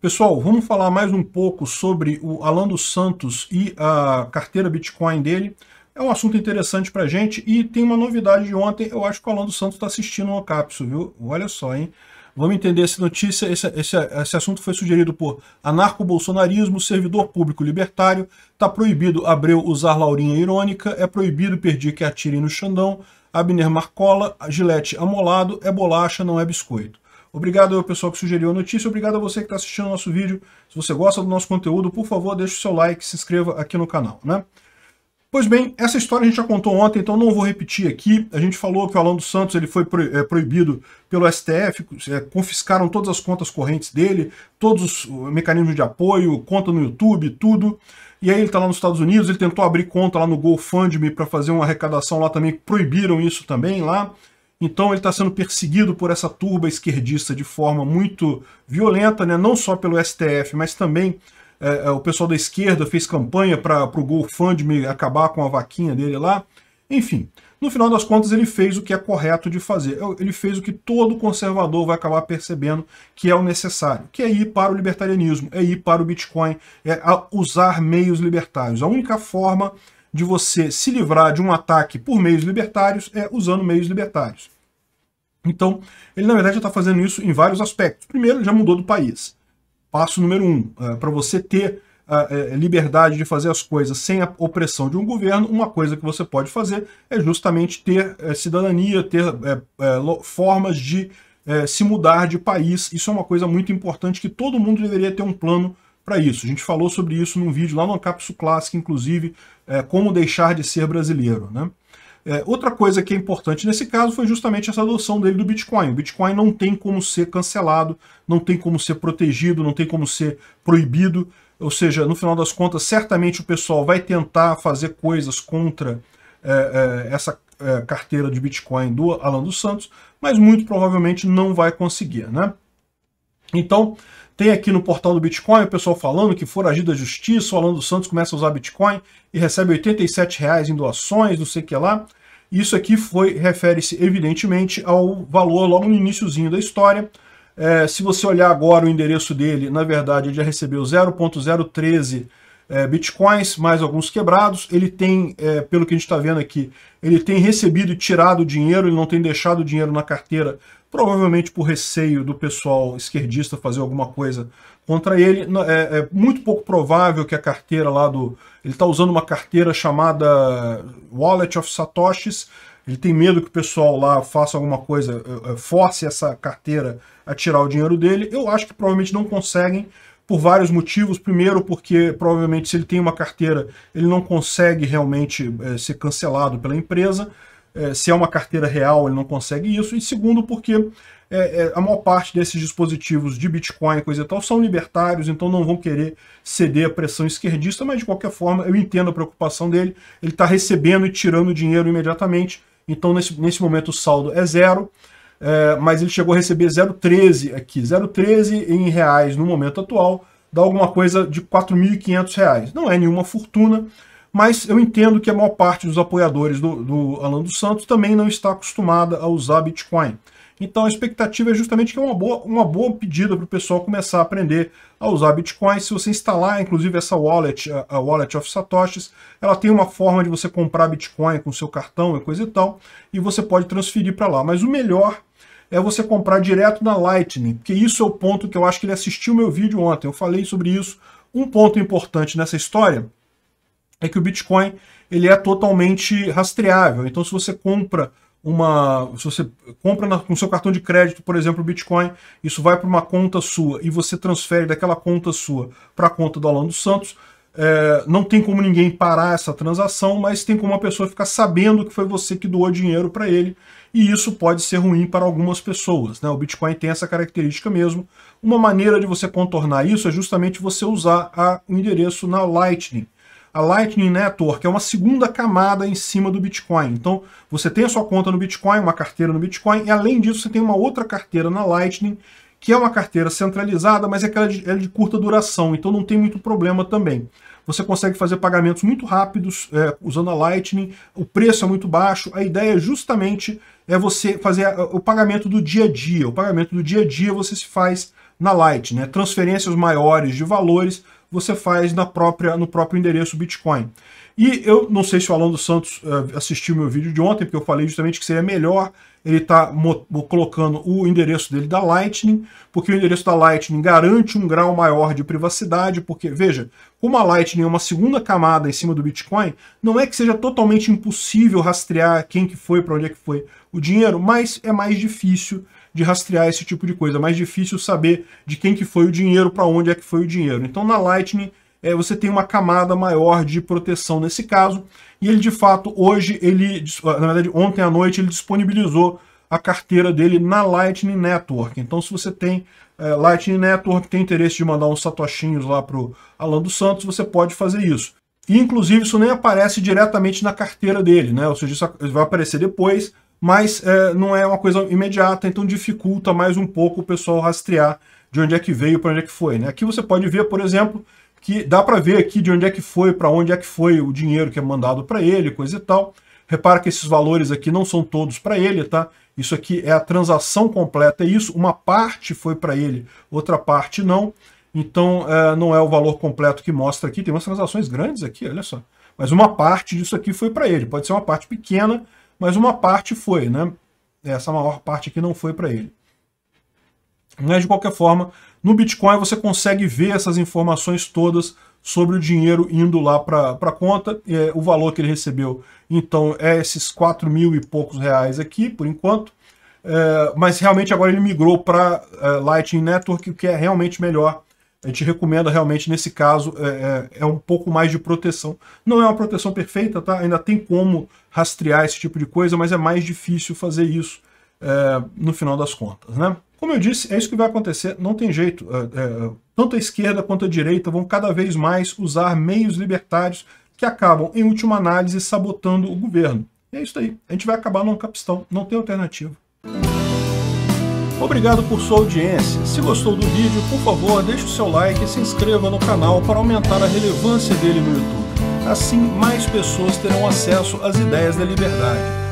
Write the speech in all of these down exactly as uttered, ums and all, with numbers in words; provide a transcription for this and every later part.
Pessoal, vamos falar mais um pouco sobre o Allan dos Santos e a carteira Bitcoin dele. É um assunto interessante pra gente e tem uma novidade de ontem. Eu acho que o Allan dos Santos está assistindo o Ancapsu, viu? Olha só, hein? Vamos entender essa notícia. Esse, esse, esse assunto foi sugerido por anarco-bolsonarismo, servidor público libertário, tá proibido Abreu usar laurinha irônica, é proibido pedir que atirem no Xandão, Abner Marcola, Gillette amolado, é bolacha, não é biscoito. Obrigado ao pessoal que sugeriu a notícia, obrigado a você que está assistindo o nosso vídeo. Se você gosta do nosso conteúdo, por favor, deixe o seu like, se inscreva aqui no canal, né? Pois bem, essa história a gente já contou ontem, então não vou repetir aqui. A gente falou que o Allan dos Santos ele foi proibido pelo S T F, confiscaram todas as contas correntes dele, todos os mecanismos de apoio, conta no YouTube, tudo. E aí ele está lá nos Estados Unidos, ele tentou abrir conta lá no GoFundMe para fazer uma arrecadação lá também, proibiram isso também lá. Então ele está sendo perseguido por essa turba esquerdista de forma muito violenta, né? Não só pelo S T F, mas também... É, o pessoal da esquerda fez campanha para o GoFundMe acabar com a vaquinha dele lá. Enfim, no final das contas ele fez o que é correto de fazer. Ele fez o que todo conservador vai acabar percebendo que é o necessário, que é ir para o libertarianismo, é ir para o Bitcoin, é usar meios libertários. A única forma de você se livrar de um ataque por meios libertários é usando meios libertários. Então, ele na verdade já está fazendo isso em vários aspectos. Primeiro, ele já mudou do país. Passo número um, é, para você ter a, a liberdade de fazer as coisas sem a opressão de um governo, uma coisa que você pode fazer é justamente ter é, cidadania, ter é, é, formas de é, se mudar de país. Isso é uma coisa muito importante que todo mundo deveria ter um plano para isso. A gente falou sobre isso num vídeo lá no Ancapsu Classic, inclusive, é, como deixar de ser brasileiro, né? É, outra coisa que é importante nesse caso foi justamente essa adoção dele do Bitcoin. O Bitcoin não tem como ser cancelado, não tem como ser protegido, não tem como ser proibido. Ou seja, no final das contas, certamente o pessoal vai tentar fazer coisas contra é, é, essa é, carteira de Bitcoin do Allan dos Santos, mas muito provavelmente não vai conseguir, né? Então, tem aqui no portal do Bitcoin o pessoal falando que foragido da justiça, o Allan dos Santos começa a usar Bitcoin e recebe oitenta e sete reais em doações, não sei o que lá. Isso aqui foi refere-se, evidentemente, ao valor logo no iniciozinho da história. É, se você olhar agora o endereço dele, na verdade, ele já recebeu zero ponto zero um três é, Bitcoins, mais alguns quebrados. Ele tem, é, pelo que a gente está vendo aqui, ele tem recebido e tirado o dinheiro, ele não tem deixado o dinheiro na carteira, provavelmente por receio do pessoal esquerdista fazer alguma coisa contra ele. É, é muito pouco provável que a carteira lá do... Ele está usando uma carteira chamada Wallet of Satoshis. Ele tem medo que o pessoal lá faça alguma coisa, force essa carteira a tirar o dinheiro dele. Eu acho que provavelmente não conseguem, por vários motivos. Primeiro, porque provavelmente se ele tem uma carteira, ele não consegue realmente é, ser cancelado pela empresa. É, se é uma carteira real, ele não consegue isso. E segundo, porque é, é, a maior parte desses dispositivos de Bitcoin e coisa e tal são libertários, então não vão querer ceder à pressão esquerdista, mas de qualquer forma eu entendo a preocupação dele. Ele está recebendo e tirando dinheiro imediatamente, então nesse, nesse momento o saldo é zero, é, mas ele chegou a receber zero vírgula treze aqui, zero vírgula treze em reais no momento atual, dá alguma coisa de quatro mil e quinhentos reais. Não é nenhuma fortuna, mas eu entendo que a maior parte dos apoiadores do, do Allan dos Santos também não está acostumada a usar Bitcoin. Então a expectativa é justamente que é uma boa, uma boa pedida para o pessoal começar a aprender a usar Bitcoin. Se você instalar, inclusive, essa wallet, a Wallet of Satoshis, ela tem uma forma de você comprar Bitcoin com seu cartão e coisa e tal, e você pode transferir para lá. Mas o melhor é você comprar direto na Lightning, porque isso é o ponto que eu acho que ele assistiu o meu vídeo ontem. Eu falei sobre isso. Um ponto importante nessa história é que o Bitcoin ele é totalmente rastreável. Então, se você compra uma, se você compra na, com seu cartão de crédito, por exemplo, o Bitcoin, isso vai para uma conta sua e você transfere daquela conta sua para a conta do Allan dos Santos, é, não tem como ninguém parar essa transação, mas tem como uma pessoa ficar sabendo que foi você que doou dinheiro para ele, e isso pode ser ruim para algumas pessoas, né? O Bitcoin tem essa característica mesmo. Uma maneira de você contornar isso é justamente você usar a, o endereço na Lightning. A Lightning Network é uma segunda camada em cima do Bitcoin. Então, você tem a sua conta no Bitcoin, uma carteira no Bitcoin, e além disso, você tem uma outra carteira na Lightning, que é uma carteira centralizada, mas é aquela de, é de curta duração, então não tem muito problema também. Você consegue fazer pagamentos muito rápidos é, usando a Lightning, o preço é muito baixo, a ideia justamente é você fazer o pagamento do dia a dia. O pagamento do dia a dia você se faz na Light, né? Transferências maiores de valores você faz na própria, no próprio endereço Bitcoin. E eu não sei se o Allan dos Santos uh, assistiu meu vídeo de ontem, porque eu falei justamente que seria melhor ele estar tá colocando o endereço dele da Lightning, porque o endereço da Lightning garante um grau maior de privacidade, porque, veja, como a Lightning é uma segunda camada em cima do Bitcoin, não é que seja totalmente impossível rastrear quem que foi, para onde é que foi o dinheiro, mas é mais difícil de rastrear esse tipo de coisa, é mais difícil saber de quem que foi o dinheiro, para onde é que foi o dinheiro. Então na Lightning é, você tem uma camada maior de proteção nesse caso, e ele de fato hoje, ele, na verdade ontem à noite, ele disponibilizou a carteira dele na Lightning Network. Então se você tem é, Lightning Network, tem interesse de mandar uns satoshinhos lá para o Allan dos Santos, você pode fazer isso. E inclusive isso nem aparece diretamente na carteira dele, né? Ou seja, isso vai aparecer depois, mas é, não é uma coisa imediata, então dificulta mais um pouco o pessoal rastrear de onde é que veio, para onde é que foi, né? Aqui você pode ver, por exemplo, que dá para ver aqui de onde é que foi, para onde é que foi o dinheiro que é mandado para ele, coisa e tal. Repara que esses valores aqui não são todos para ele, tá? Isso aqui é a transação completa, é isso, uma parte foi para ele, outra parte não. Então é, não é o valor completo que mostra aqui, tem umas transações grandes aqui, olha só. Mas uma parte disso aqui foi para ele, pode ser uma parte pequena, mas uma parte foi, né? Essa maior parte aqui não foi para ele. Mas de qualquer forma, no Bitcoin você consegue ver essas informações todas sobre o dinheiro indo lá para a conta. É, o valor que ele recebeu, então, é esses quatro mil e poucos reais aqui, por enquanto. É, mas realmente agora ele migrou para é, Lightning Network, o que é realmente melhor. A gente recomenda realmente, nesse caso, é, é um pouco mais de proteção. Não é uma proteção perfeita, tá? Ainda tem como rastrear esse tipo de coisa, mas é mais difícil fazer isso é, no final das contas, né? Como eu disse, é isso que vai acontecer, não tem jeito. É, é, tanto a esquerda quanto a direita vão cada vez mais usar meios libertários que acabam, em última análise, sabotando o governo. E é isso aí. A gente vai acabar num capistão, não tem alternativa. Obrigado por sua audiência. Se gostou do vídeo, por favor, deixe o seu like e se inscreva no canal para aumentar a relevância dele no YouTube. Assim, mais pessoas terão acesso às ideias da liberdade.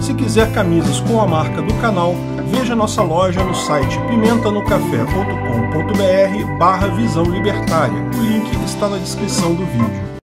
Se quiser camisas com a marca do canal, veja nossa loja no site pimenta no café ponto com ponto br barra visão libertária. O link está na descrição do vídeo.